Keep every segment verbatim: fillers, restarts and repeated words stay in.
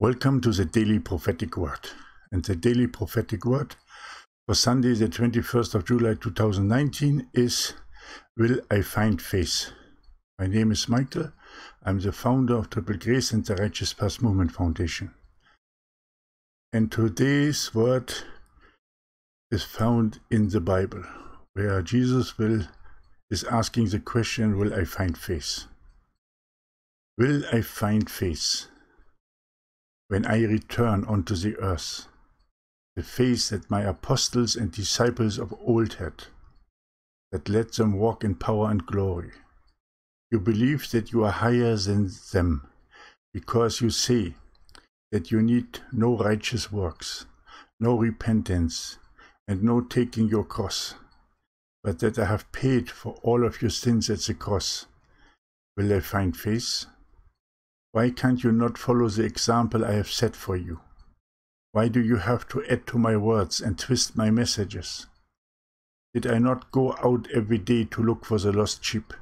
Welcome to the Daily Prophetic Word. And the Daily Prophetic Word for Sunday, the twenty-first of July two thousand nineteen is, Will I Find Faith? My name is Michael. I'm the founder of Triple Grace and the Righteous Path Movement Foundation. And today's word is found in the Bible, where Jesus will is asking the question, Will I find faith? Will I find faith? When I return onto the earth, the faith that my apostles and disciples of old had, that let them walk in power and glory. You believe that you are higher than them, because you say that you need no righteous works, no repentance, and no taking your cross, but that I have paid for all of your sins at the cross. Will I find faith? Why can't you not follow the example I have set for you? Why do you have to add to my words and twist my messages? Did I not go out every day to look for the lost sheep,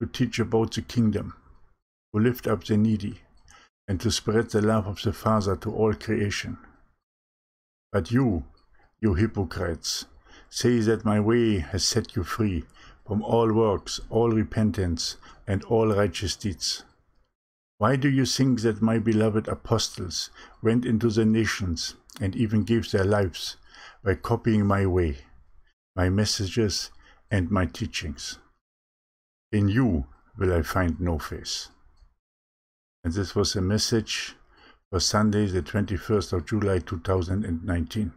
to teach about the kingdom, to lift up the needy, and to spread the love of the Father to all creation? But you, you hypocrites, say that my way has set you free from all works, all repentance, and all righteous deeds. Why do you think that my beloved apostles went into the nations and even gave their lives by copying my way, my messages, and my teachings? In you will I find no faith. And this was a message for Sunday, the twenty-first of July two thousand nineteen.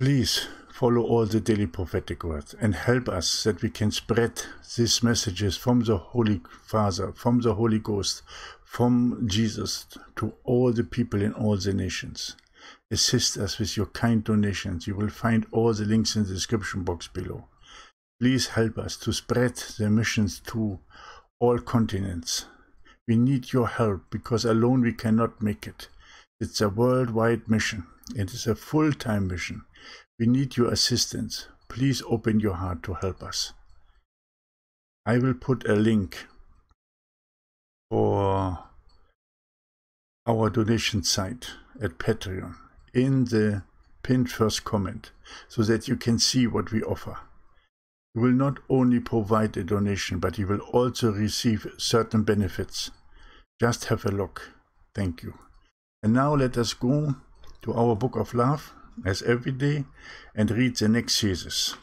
Please follow all the daily prophetic words and help us that we can spread these messages from the Holy Father, from the Holy Ghost, from Jesus to all the people in all the nations. Assist us with your kind donations. You will find all the links in the description box below. Please help us to spread the missions to all continents. We need your help because alone we cannot make it. It's a worldwide mission. It is a full-time mission. We need your assistance. Please open your heart to help us. I will put a link for our donation site at Patreon in the pinned first comment so that you can see what we offer. You will not only provide a donation, but you will also receive certain benefits. Just have a look. Thank you. And now let us go to our Book of Love, as every day, and read the next thesis.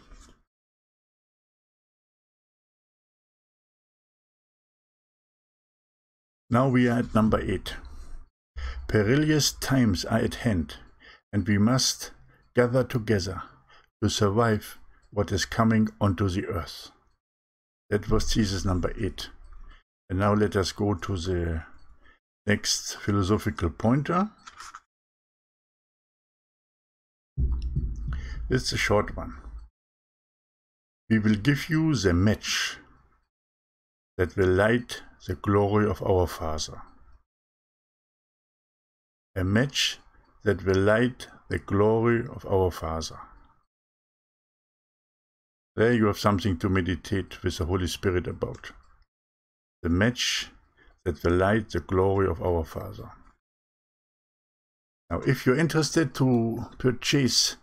Now we are at number eight. Perilous times are at hand, and we must gather together to survive what is coming onto the earth. That was thesis number eight. And now let us go to the next philosophical pointer. It's a short one. We will give you the match that will light the glory of our Father. A match that will light the glory of our Father. There you have something to meditate with the Holy Spirit about. The match that will light the glory of our Father. Now, if you're interested to purchase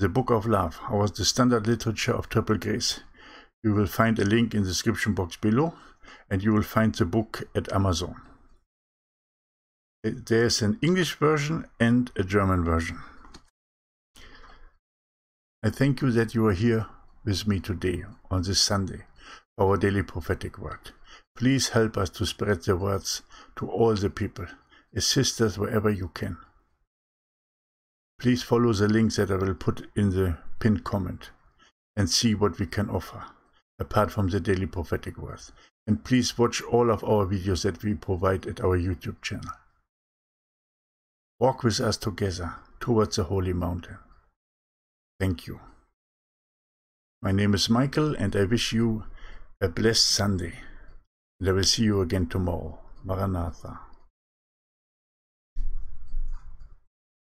the Book of Love, our the standard literature of Triple Grace, you will find a link in the description box below, and you will find the book at Amazon. There's an English version and a German version. I thank you that you are here with me today on this Sunday, our daily prophetic word. Please help us to spread the words to all the people. Assist us wherever you can. Please follow the links that I will put in the pinned comment and see what we can offer, apart from the daily prophetic word. And please watch all of our videos that we provide at our YouTube channel. Walk with us together towards the Holy Mountain. Thank you. My name is Michael, and I wish you a blessed Sunday. And I will see you again tomorrow. Maranatha.